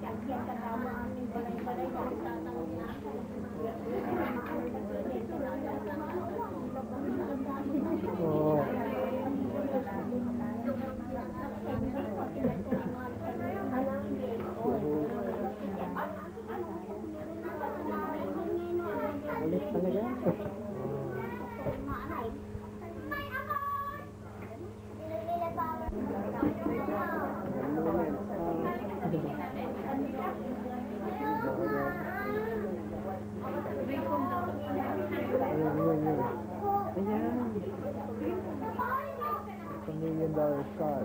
$1 card.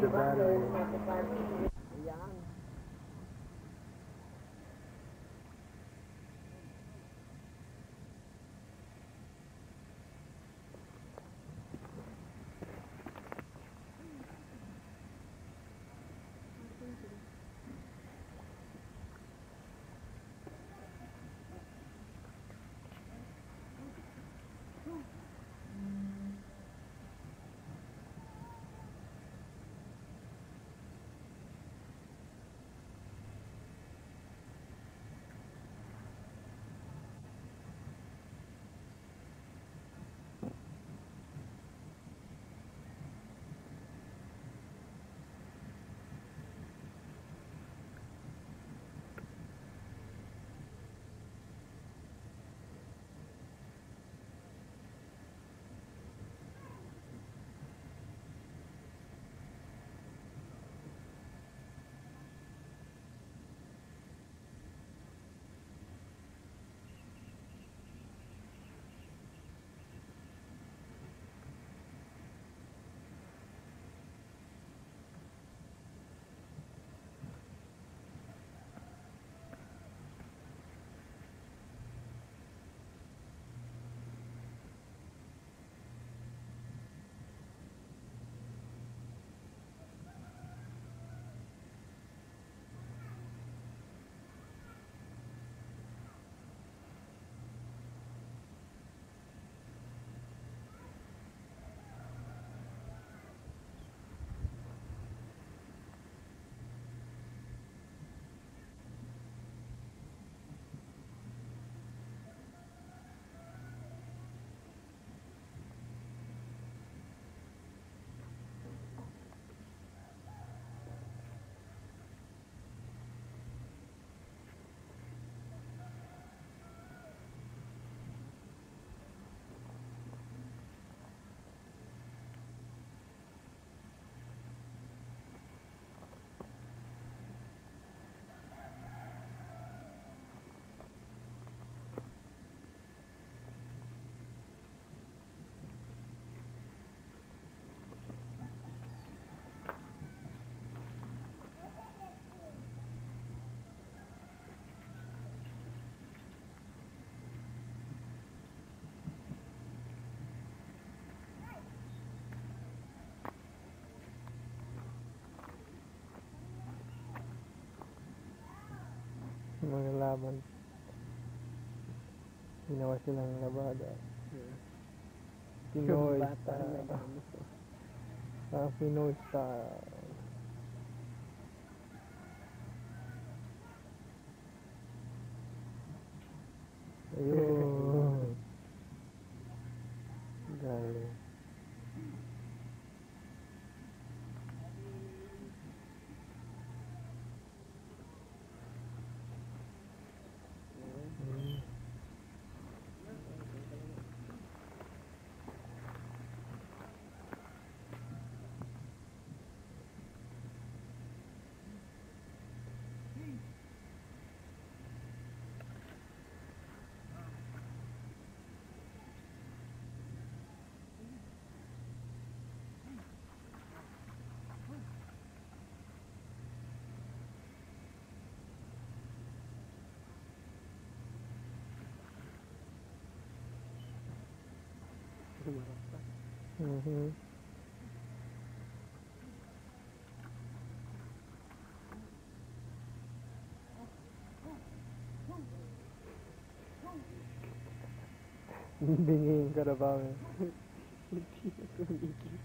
The battery. Thank you. halaman. Ginawa silang labada. Pinoy style. Pinoy style. Ayun. Galing. Bingin ka na ba? Hindi na tumigil.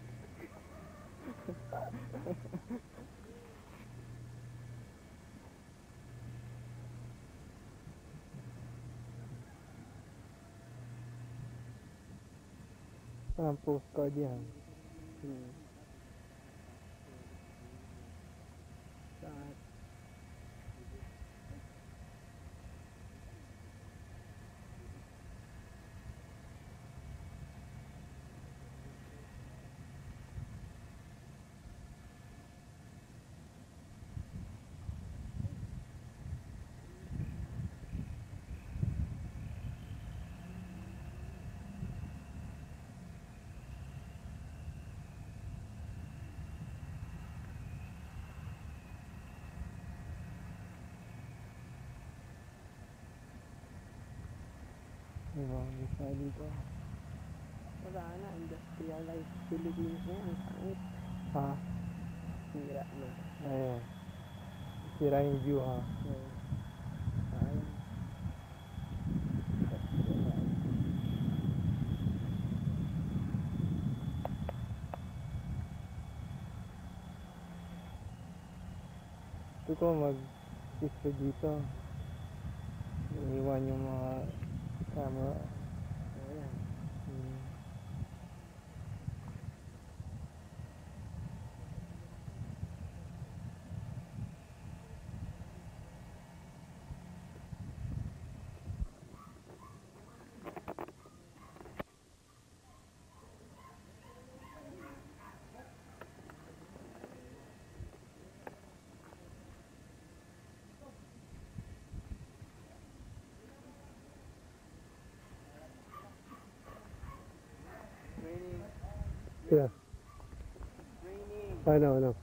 Ang post card yan. Saan? Diba, isa dito. Wala na, industrialized Philippines na. Ang sangit. Ha? Sira na. Ayan. Sira yung view, ha? Ayan. Ayan. Ito ko mag-isa dito. Iwan yung mga camera. Ayan. Yeah. I know, I know.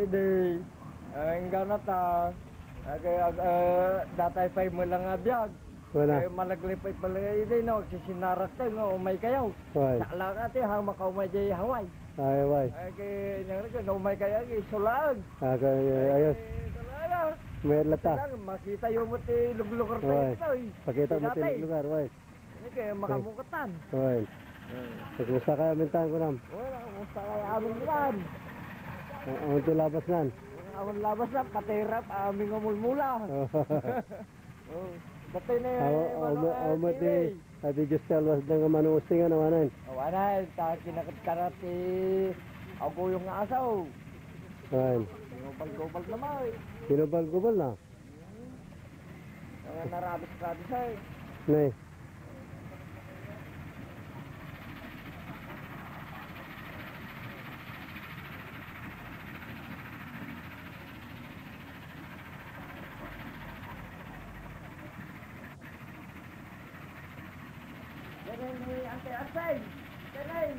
Today, hanggang na ta, datay 5 mo lang nga biyag. Malaglipay pala kayo din, no? Sisinarak tayo, no? Umay kayo. Nakala ka tayo, hang makaumay dyan Hawaii. Hawaii. Kaya, umay kayo, sulag. Ayos. Sulag. Mayroon lata. Makita yung mati lugar tayo ito, eh. Pakita mo tayo lugar, way. Kaya makamukatan. Way. Kamusta kayo, mintahan ko naman? Kamusta kayo, aming lugar. Ang labas nan. Ang labas na patirap aming umulmula. Oh. Batay na yun. Amati, ati Justel was ng manuusing ano anan. Awanan, ta kinakatkarat si ako yung asaw. Ayan. Pinubal-gubal naman. Pinubal-gubal na? Ang narabis-rabis ay. Nay. Ganun ni Ate Asay. Ganun.